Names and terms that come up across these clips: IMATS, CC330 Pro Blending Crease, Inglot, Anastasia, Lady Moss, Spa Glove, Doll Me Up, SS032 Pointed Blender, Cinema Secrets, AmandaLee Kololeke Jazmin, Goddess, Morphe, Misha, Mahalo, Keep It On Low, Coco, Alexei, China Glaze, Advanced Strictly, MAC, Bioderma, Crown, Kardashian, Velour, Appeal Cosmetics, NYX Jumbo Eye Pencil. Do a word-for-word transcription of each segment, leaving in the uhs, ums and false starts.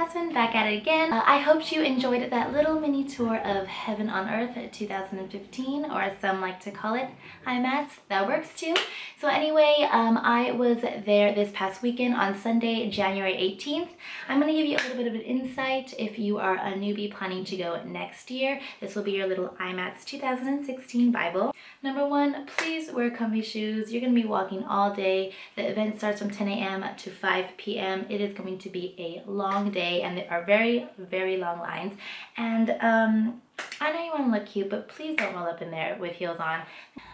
Jazmin back at it again. Uh, I hope you enjoyed that little mini tour of Heaven on Earth two thousand fifteen, or as some like to call it, I MATS. That works too. So anyway, um, I was there this past weekend on Sunday, January eighteenth. I'm going to give you a little bit of an insight if you are a newbie planning to go next year. This will be your little I MATS two thousand sixteen Bible. Number one, please wear comfy shoes. You're going to be walking all day. The event starts from ten A M to five P M It is going to be a long day, and there are very, very long lines. And um, I know you want to look cute, but please don't roll up in there with heels on.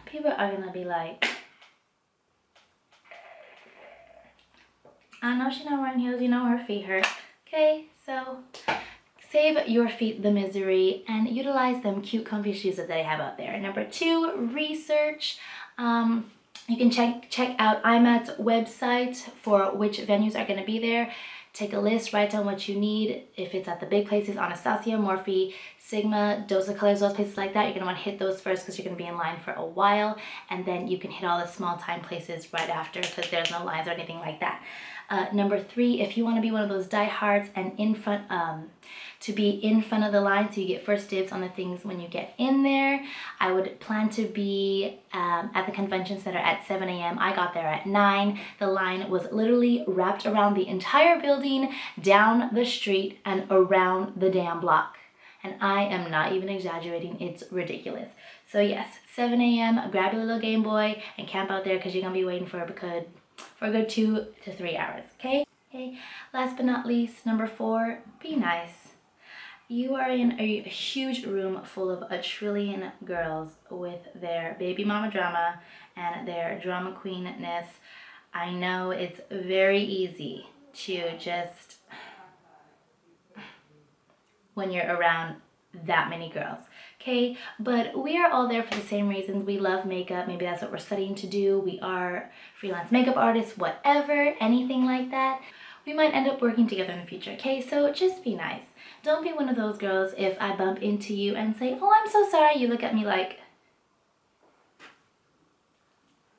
People are going to be like, I know she's not wearing heels, you know her feet hurt. Okay, so save your feet the misery and utilize them cute comfy shoes that they have out there. Number two, research. Um, you can check, check out I MATS website for which venues are going to be there. Take a list, write down what you need. If it's at the big places, Anastasia, Morphe, Sigma, Dose of Colors, those places like that, you're gonna wanna hit those first because you're gonna be in line for a while, and then you can hit all the small time places right after because there's no lines or anything like that. Uh, number three, if you wanna be one of those diehards and in front, um, to be in front of the line so you get first dibs on the things when you get in there. I would plan to be um, at the convention center at seven A M I got there at nine. The line was literally wrapped around the entire building, down the street, and around the damn block. And I am not even exaggerating, it's ridiculous. So yes, seven A M, grab your little Game Boy and camp out there because you're going to be waiting for a good, for a good two to three hours, okay? Okay. Last but not least, number four, be nice. You are in a huge room full of a trillion girls with their baby mama drama and their drama queenness. I know it's very easy to just, when you're around that many girls, okay? But we are all there for the same reasons. We love makeup. Maybe that's what we're studying to do. We are freelance makeup artists, whatever, anything like that. We might end up working together in the future, okay? So just be nice. Don't be one of those girls if I bump into you and say, oh, I'm so sorry, you look at me like,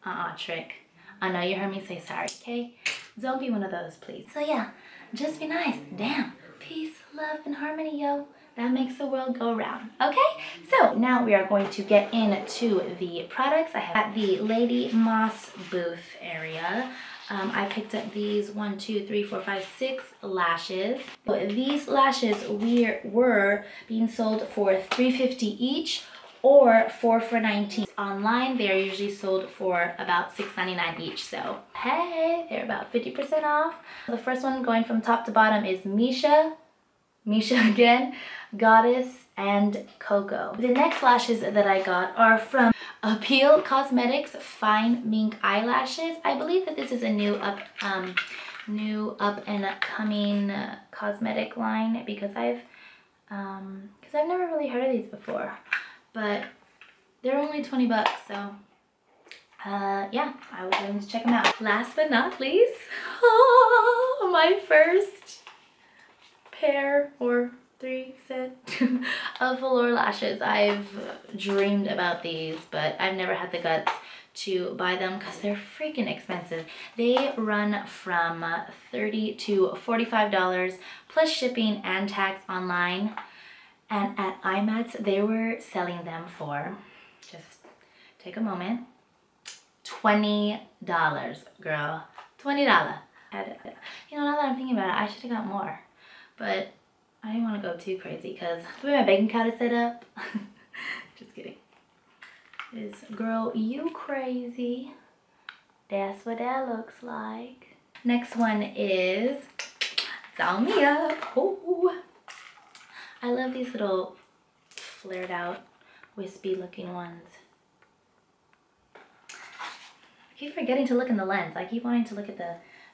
uh-uh, trick. I know you heard me say sorry, okay? Don't be one of those, please. So yeah, just be nice. Damn. Peace, love, and harmony, yo. That makes the world go round, okay? So now we are going to get into the products I have at the Lady Moss booth area. Um, I picked up these one, two, three, four, five, six lashes. So these lashes we were being sold for three fifty each or four for nineteen. Online, they are usually sold for about six ninety-nine each. So hey, they're about fifty percent off. The first one going from top to bottom is Misha, Misha again, Goddess, and Coco. The next lashes that I got are from Appeal Cosmetics Fine Mink Eyelashes. I believe that this is a new up, um, new up and coming uh, cosmetic line because I've, um, because I've never really heard of these before. But they're only twenty bucks, so uh, yeah, I was going to check them out. Last but not least, oh, my first pair or three set of Velour lashes. I've dreamed about these, but I've never had the guts to buy them because they're freaking expensive. They run from thirty to forty-five dollars plus shipping and tax online. And at I MATS, they were selling them for, just take a moment, twenty dollars, girl. twenty dollars. You know, now that I'm thinking about it, I should have got more. But I didn't want to go too crazy because the way my bank account is set up, just kidding, is, girl, you crazy. That's what that looks like. Next one is Doll Me Up. Oh, I love these little flared out, wispy looking ones. I keep forgetting to look in the lens. I keep wanting to look at the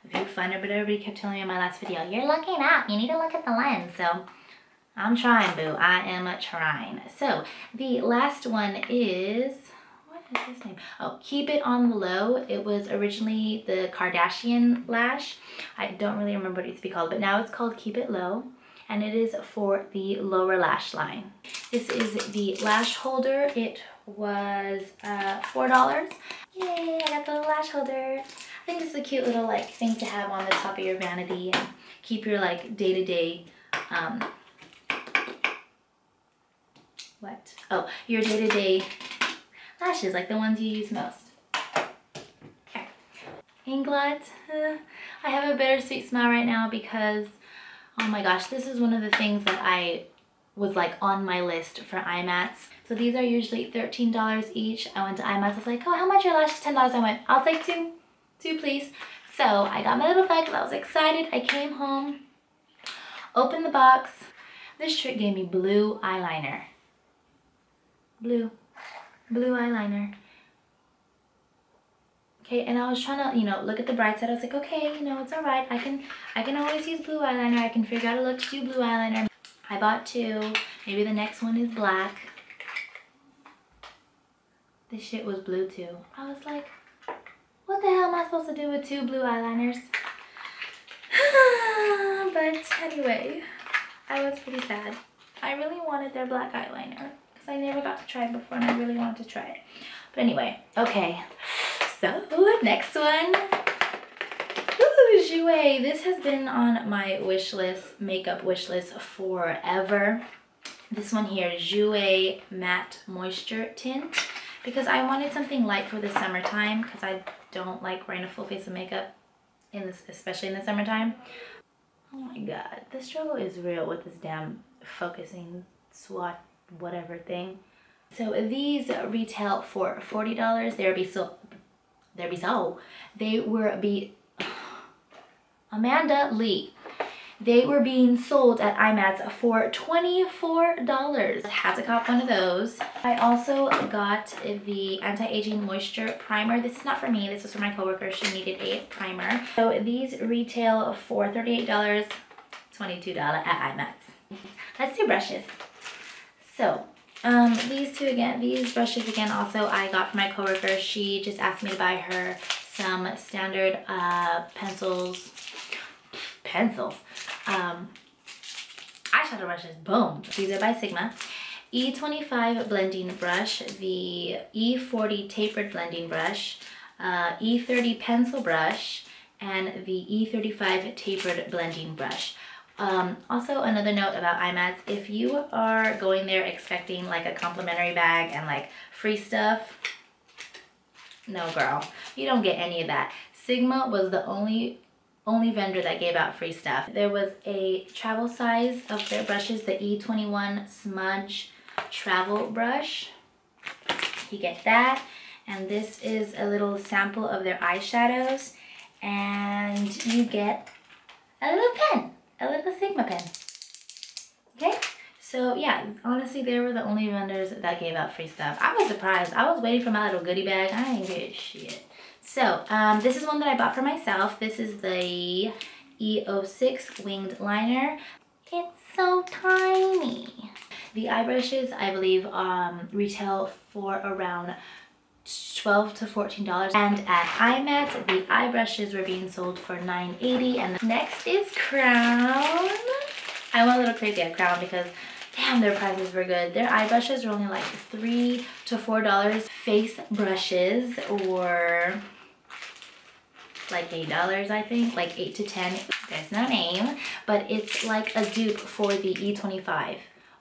viewfinder, but everybody kept telling me in my last video, you're looking up, you need to look at the lens. So I'm trying, boo, I am trying. So the last one is, what is this name? Oh, Keep It On Low. It was originally the Kardashian lash. I don't really remember what it used to be called, but now it's called Keep It Low. And it is for the lower lash line. This is the lash holder. It was uh, four dollars. Yay, I got the lash holder. I think this is a cute little like thing to have on the top of your vanity. And keep your like day-to-day, -day, um, what? Oh, your day-to-day -day lashes, like the ones you use most. Okay. Inglot, uh, I have a bittersweet smile right now because, oh my gosh, this is one of the things that I was like on my list for I mats. So these are usually thirteen dollars each. I went to I mats, I was like, oh, how much are lashes? ten dollars. I went, I'll take two, two please. So I got my little bag, I was excited. I came home, opened the box. This trick gave me blue eyeliner. Blue, blue eyeliner. Okay, and I was trying to, you know, look at the bright side. I was like, okay, you know, it's all right. I can, I can always use blue eyeliner. I can figure out a look to do blue eyeliner. I bought two. Maybe the next one is black. This shit was blue too. I was like, what the hell am I supposed to do with two blue eyeliners? But anyway, I was pretty sad. I really wanted their black eyeliner because I never got to try it before and I really wanted to try it. But anyway, okay. So, next one. Ooh, Jouer. This has been on my wish list, makeup wish list forever. This one here, Jouer Matte Moisture Tint. Because I wanted something light for the summertime because I don't like wearing a full face of makeup, in this, especially in the summertime. Oh my god, the struggle is real with this damn focusing swatch whatever thing. So these retail for forty dollars. There be so, there be so. They were be AmandaLee. They were being sold at I mats for twenty-four dollars. I had to cop one of those. I also got the anti-aging moisture primer. This is not for me, this was for my coworker. She needed a primer. So these retail for thirty-eight dollars, twenty-two dollars at I mats. Let's do brushes. So um, these two again, these brushes again also I got from my coworker. She just asked me to buy her some standard uh, pencils, pencils. Um, eyeshadow brushes, boom. These are by Sigma. E twenty-five blending brush, the E forty tapered blending brush, uh, E thirty pencil brush, and the E thirty-five tapered blending brush. Um, also another note about I mats, if you are going there expecting like a complimentary bag and like free stuff, no girl, you don't get any of that. Sigma was the only only vendor that gave out free stuff. There was a travel size of their brushes, the E twenty-one smudge travel brush. You get that. And this is a little sample of their eyeshadows. And you get a little pen, a little Sigma pen. Okay? So yeah, honestly, they were the only vendors that gave out free stuff. I was surprised. I was waiting for my little goodie bag. I didn't get shit. So, um, this is one that I bought for myself. This is the E oh six winged liner. It's so tiny. The eye brushes, I believe, um, retail for around twelve to fourteen dollars. And at I mats, the eye brushes were being sold for nine eighty. And next is Crown. I went a little crazy at Crown because damn, their prices were good. Their eye brushes were only like three to four dollars. Face brushes were like eight dollars, I think, like eight to ten. There's no name, but it's like a dupe for the E twenty-five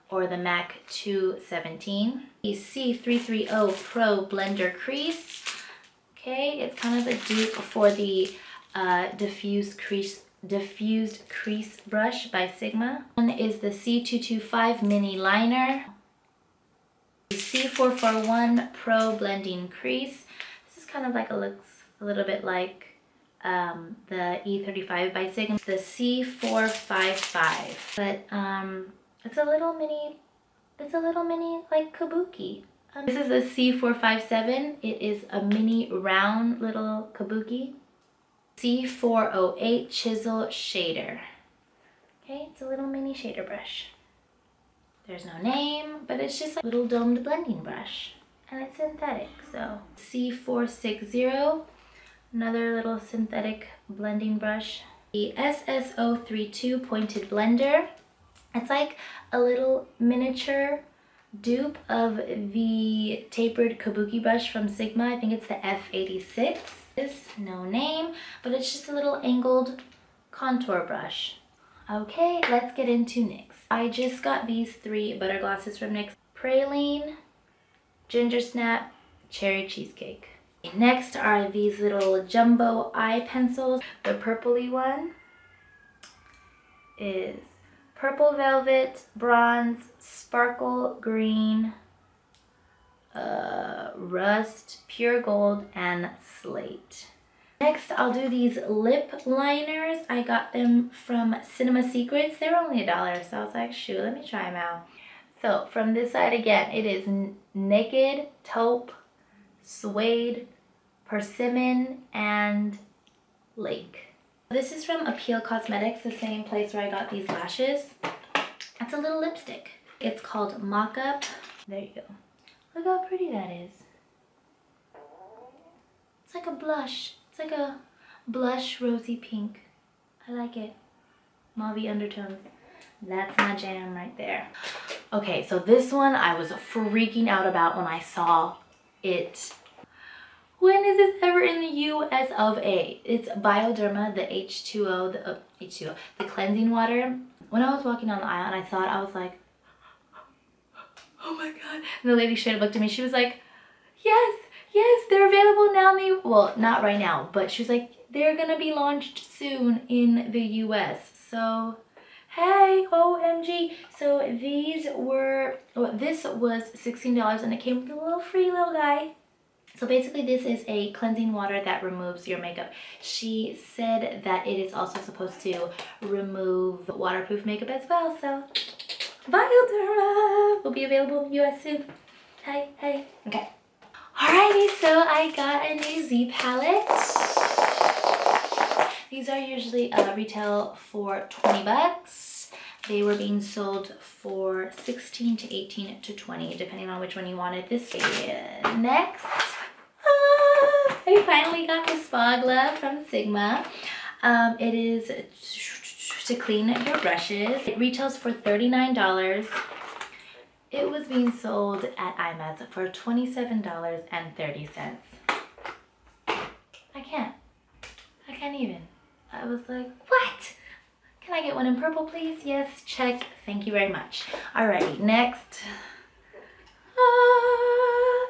or the MAC two seventeen. The C three thirty Pro Blender Crease. Okay, it's kind of a dupe for the uh, diffuse crease. Diffused crease brush by Sigma. One is the C two twenty-five mini liner, the C four forty-one Pro blending crease. This is kind of like a looks a little bit like um, the E thirty-five by Sigma, the C four fifty-five, but um, it's a little mini, it's a little mini like kabuki. Um, this is the C four fifty-seven. It is a mini round little kabuki. C four oh eight chisel shader. Okay, it's a little mini shader brush. There's no name, but it's just a little domed blending brush. And it's synthetic, so. C four sixty, another little synthetic blending brush. The S S zero thirty-two pointed blender. It's like a little miniature dupe of the tapered kabuki brush from Sigma. I think it's the F eighty-six. This, no name, but it's just a little angled contour brush. Okay, let's get into N Y X. I just got these three butter glosses from N Y X. Praline, Ginger Snap, Cherry Cheesecake. Next are these little jumbo eye pencils. The purpley one is Purple Velvet, Bronze, Sparkle Green, uh, Rust, Pure Gold, and Slate. Next, I'll do these lip liners. I got them from Cinema Secrets. They were only a dollar, so I was like, shoot, let me try them out. So from this side again, it is Naked, Taupe, Suede, Persimmon, and Lake. This is from Appeal Cosmetics, the same place where I got these lashes. It's a little lipstick. It's called Mock Up. There you go. Look how pretty that is. It's like a blush. It's like a blush rosy pink. I like it. Mauve undertones. That's my jam right there. Okay, so this one I was freaking out about when I saw it. When is this ever in the U S of A? It's Bioderma, the H two O, the uh, H two O, the cleansing water. When I was walking down the aisle and I saw it, I was like, oh my God. And the lady straight up looked at me. She was like, yes, yes, they're available now. They, well, not right now, but she was like, they're gonna be launched soon in the U S. So, hey, O M G. So these were, well, this was sixteen dollars and it came with a little free little guy. So basically this is a cleansing water that removes your makeup. She said that it is also supposed to remove waterproof makeup as well. So Bioderma will be available in the U S soon. Hey, hey. Okay. Alrighty, so I got a new Z palette. These are usually uh, retail for twenty bucks. They were being sold for sixteen to eighteen to twenty, depending on which one you wanted. This is next. I finally got the Spa Glove from Sigma. Um, it is to clean your brushes. It retails for thirty-nine dollars. It was being sold at IMATS for twenty-seven dollars and thirty cents. I can't. I can't even. I was like, what? Can I get one in purple, please? Yes, check. Thank you very much. Alrighty, next.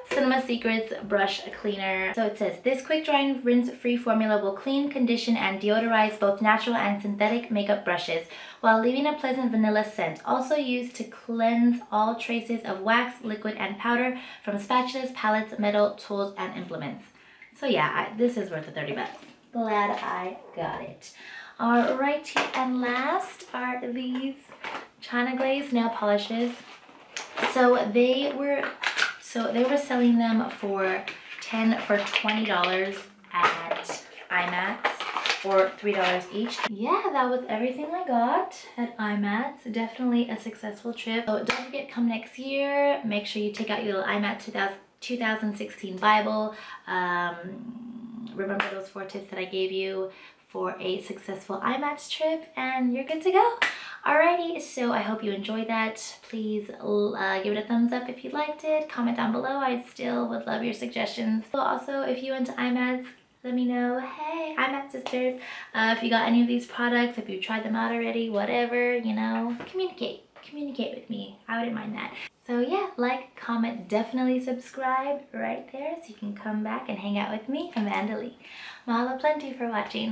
Cinema Secrets Brush Cleaner. So it says, this quick dry and rinse free formula will clean, condition, and deodorize both natural and synthetic makeup brushes while leaving a pleasant vanilla scent. Also used to cleanse all traces of wax, liquid, and powder from spatulas, palettes, metal, tools, and implements. So yeah, I, this is worth the thirty bucks. Glad I got it. Alrighty, and last are these China Glaze nail polishes. So they were... So they were selling them for ten for twenty dollars at IMATS, or three dollars each. Yeah, that was everything I got at IMATS. Definitely a successful trip. So don't forget, come next year, make sure you take out your little IMATS two thousand sixteen Bible. Um, remember those four tips that I gave you for a successful IMATS trip, and you're good to go. Alrighty, so I hope you enjoyed that. Please uh, give it a thumbs up if you liked it. Comment down below. I still would love your suggestions. Also, if you went to IMATS, let me know. Hey, IMATS sisters. Uh, if you got any of these products, if you tried them out already, whatever, you know, communicate. Communicate with me. I wouldn't mind that. So yeah, like, comment, definitely subscribe right there so you can come back and hang out with me, AmandaLee. Mahalo plenty for watching.